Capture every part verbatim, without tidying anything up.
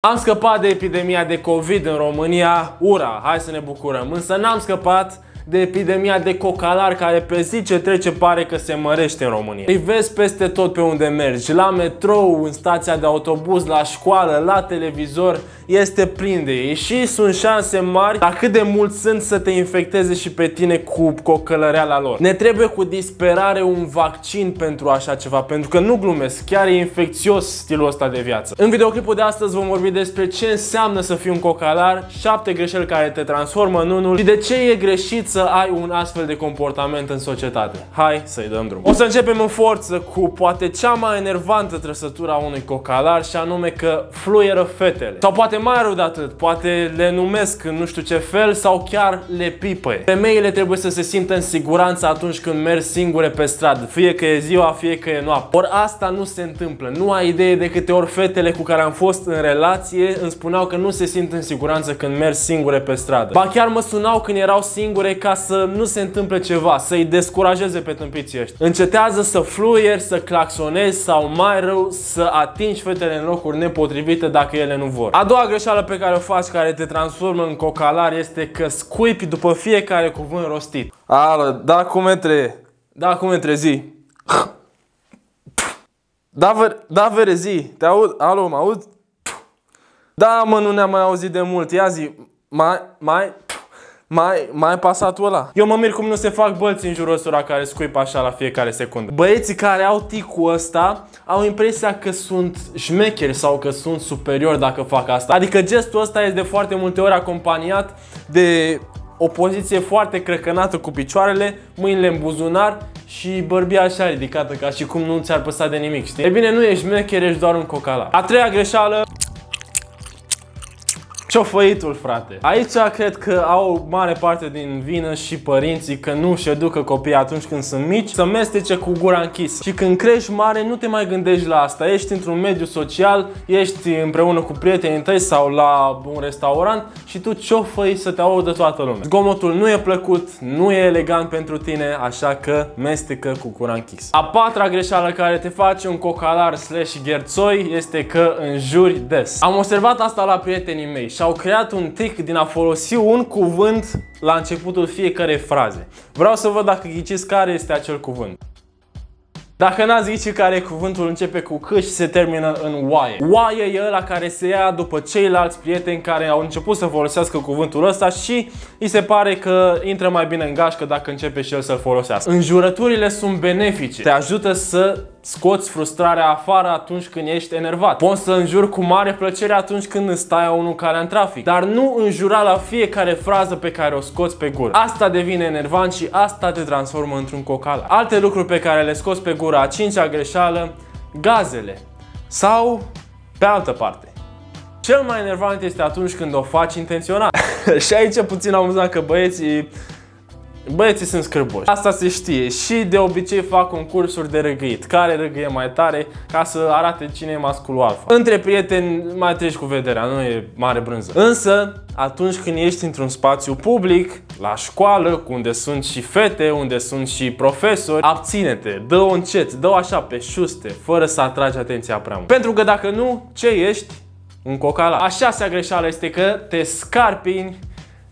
Am scăpat de epidemia de COVID în România, ura, hai să ne bucurăm, însă n-am scăpat de epidemia de cocalar care pe zi ce trece pare că se mărește în România. Îi vezi peste tot pe unde mergi, la metrou, în stația de autobuz, la școală, la televizor, este plin de ei și sunt șanse mari dar cât de mult sunt să te infecteze și pe tine cu cocălăreala lor. Ne trebuie cu disperare un vaccin pentru așa ceva, pentru că nu glumesc, chiar e infecțios stilul ăsta de viață. În videoclipul de astăzi vom vorbi despre ce înseamnă să fii un cocalar, șapte greșeli care te transformă în unul și de ce e greșit să să ai un astfel de comportament în societate. Hai să-i dăm drumul. O să începem în forță cu poate cea mai enervantă trăsătură a unui cocalar și anume că fluieră fetele. Sau poate mai rău de atât, poate le numesc în nu știu ce fel sau chiar le pipăie. Femeile trebuie să se simtă în siguranță atunci când merg singure pe stradă, fie că e ziua, fie că e noapte. Ori asta nu se întâmplă. Nu ai idee de câte ori fetele cu care am fost în relație îmi spuneau că nu se simt în siguranță când merg singure pe stradă. Ba chiar mă sunau când erau singure ca să nu se întâmple ceva, să-i descurajeze pe tâmpiții ăștia. Încetează să fluieri, să claxonezi sau mai rău să atingi fetele în locuri nepotrivite dacă ele nu vor. A doua greșeală pe care o faci care te transformă în cocalar este că scuipi după fiecare cuvânt rostit. Ală, da cum e tre, da cum e trezi. Da, vă, da verezi, te aud, alo, mă aud? Da, mă, nu ne-am mai auzit de mult, ia zi, mai, mai... Mai, mai pasatul ăla. Eu mă mir cum nu se fac bălți în jurul ăstora care scuipă așa la fiecare secundă. Băieții care au ticul ăsta au impresia că sunt șmecheri sau că sunt superiori dacă fac asta. Adică gestul ăsta este de foarte multe ori acompaniat de o poziție foarte crăcănată cu picioarele, mâinile în buzunar și bărbia așa ridicată ca și cum nu ți-ar păsa de nimic, știi? E bine, nu ești șmecher, ești doar un cocalar. A treia greșeală... Ciofăitul, frate. Aici cred că au mare parte din vină și părinții că nu își educă copiii atunci când sunt mici să mestece cu gura închisă. Și când crești mare nu te mai gândești la asta. Ești într-un mediu social, ești împreună cu prietenii tăi sau la un restaurant și tu ciofăi să te audă toată lumea. Zgomotul nu e plăcut, nu e elegant pentru tine, așa că mestecă cu gura închisă. A patra greșeală care te face un cocalar slash gherțoi este că înjuri des. Am observat asta la prietenii mei. Și-au creat un tic din a folosi un cuvânt la începutul fiecare fraze. Vreau să văd dacă ghiciți care este acel cuvânt. Dacă n-ați ghicit care e cuvântul, începe cu C și se termină în oaie. Oaie e ăla care se ia după ceilalți prieteni care au început să folosească cuvântul ăsta și îi se pare că intră mai bine în gașcă dacă începe și el să-l folosească. Înjurăturile sunt benefice. Te ajută să scoți frustrarea afară atunci când ești enervat. Poți să înjuri cu mare plăcere atunci când îți taia unul care în trafic. Dar nu înjura la fiecare frază pe care o scoți pe gură. Asta devine enervant și asta te transformă într-un cocalar. Alte lucruri pe care le scoți pe gură, a cincea greșeală, gazele. Sau pe altă parte. Cel mai enervant este atunci când o faci intenționat. Și aici puțin amuzant că băieții... Băieții sunt scârboși. Asta se știe și de obicei fac concursuri de răgâit. Care răgâie mai tare ca să arate cine e masculul alfa. Între prieteni mai treci cu vederea, nu e mare brânză. Însă, atunci când ești într-un spațiu public, la școală, unde sunt și fete, unde sunt și profesori, abține-te, dă-o încet, dă-o așa pe șuste, fără să atragi atenția prea mult. Pentru că dacă nu, ce ești? Un cocalar. A șasea greșeală este că te scarpini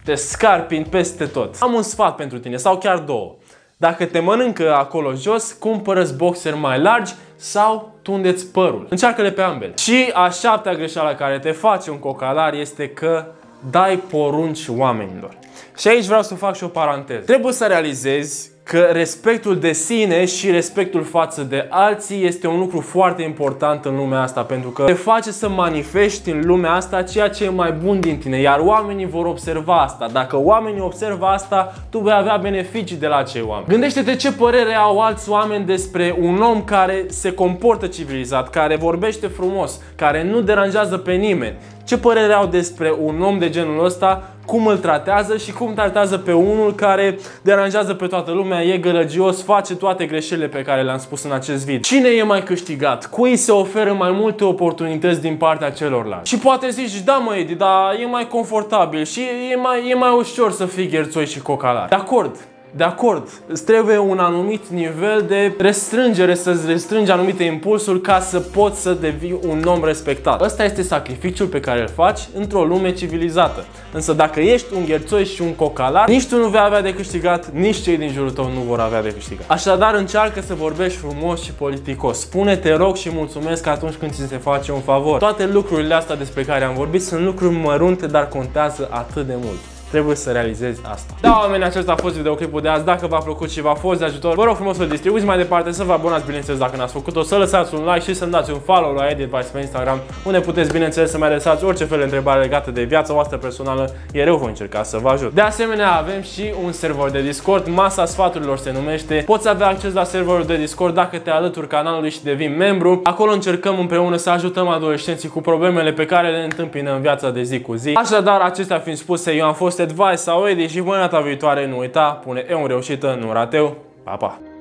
Te scarpini peste tot. Am un sfat pentru tine, sau chiar două. Dacă te mănâncă acolo jos, cumpără-ți boxeri mai largi sau tunde-ți părul. Încearcă-le pe ambele. Și a șaptea greșeală care te face un cocalar este că dai porunci oamenilor. Și aici vreau să fac și o paranteză. Trebuie să realizezi că respectul de sine și respectul față de alții este un lucru foarte important în lumea asta, pentru că te face să manifesti în lumea asta ceea ce e mai bun din tine, iar oamenii vor observa asta. Dacă oamenii observă asta, tu vei avea beneficii de la acei oameni. Gândește-te ce părere au alți oameni despre un om care se comportă civilizat, care vorbește frumos, care nu deranjează pe nimeni. Ce părere au despre un om de genul ăsta, cum îl tratează și cum tratează pe unul care deranjează pe toată lumea, e gălăgios, face toate greșelile pe care le-am spus în acest video. Cine e mai câștigat? Cui se oferă mai multe oportunități din partea celorlalți? Și poate zici, da mă Edi, dar e mai confortabil și e mai, e mai ușor să fii gherțoi și cocalar. De acord, de acord, îți trebuie un anumit nivel de restrângere, să-ți restrângi anumite impulsuri ca să poți să devii un om respectat. Ăsta este sacrificiul pe care îl faci într-o lume civilizată. Însă dacă ești un gherțoi și un cocalar, nici tu nu vei avea de câștigat, nici cei din jurul tău nu vor avea de câștigat. Așadar, încearcă să vorbești frumos și politicos. Spune te rog și mulțumesc atunci când ți se face un favor. Toate lucrurile astea despre care am vorbit sunt lucruri mărunte, dar contează atât de mult. Trebuie să realizezi asta. Da, oameni, acesta a fost videoclipul de azi. Dacă v-a plăcut și v-a fost de ajutor, vă rog frumos să-l distribuiți mai departe, să vă abonați, bineînțeles, dacă n-ați făcut-o, să lăsați un like și să-mi dați un follow la EDvIce pe Instagram, unde puteți, bineînțeles, să-mi adresați orice fel de întrebare legată de viața voastră personală, iar eu voi încerca să vă ajut. De asemenea, avem și un server de Discord, Masa Sfaturilor se numește. Poți avea acces la serverul de Discord dacă te alături canalului și devii membru. Acolo încercăm împreună să ajutăm adolescenții cu problemele pe care le întâmpină în viața de zi cu zi. Așadar, acestea fiind spuse, eu am fost EDvIce sau Edi și până data viitoare nu uita, pune eu în reușită, nu rateu, pa, pa!